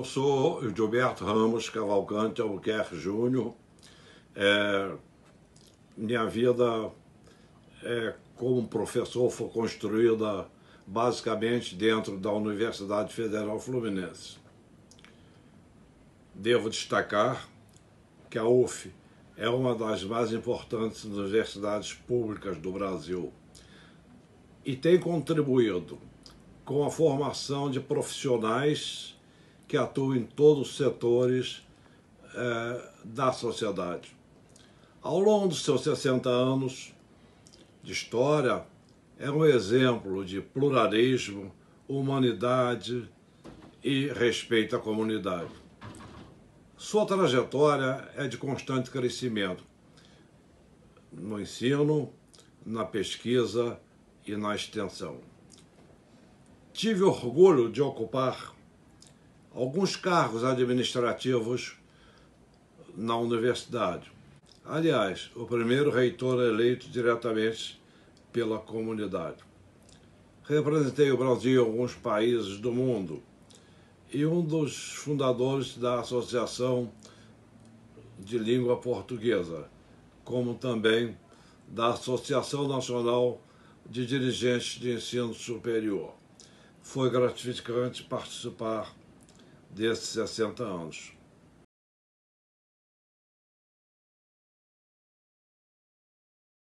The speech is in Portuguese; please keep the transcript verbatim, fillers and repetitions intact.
Eu sou Hildiberto Ramos Cavalcante Albuquerque Júnior. É, minha vida é, como professor foi construída basicamente dentro da Universidade Federal Fluminense. Devo destacar que a U F é uma das mais importantes universidades públicas do Brasil e tem contribuído com a formação de profissionais que atuam em todos os setores eh, da sociedade. Ao longo dos seus sessenta anos de história, é um exemplo de pluralismo, humanidade e respeito à comunidade. Sua trajetória é de constante crescimento no ensino, na pesquisa e na extensão. Tive orgulho de ocupar alguns cargos administrativos na universidade. Aliás, o primeiro reitor eleito diretamente pela comunidade. Representei o Brasil em alguns países do mundo e um dos fundadores da Associação de Língua Portuguesa, como também da Associação Nacional de Dirigentes de Ensino Superior. Foi gratificante participar desses sessenta anos.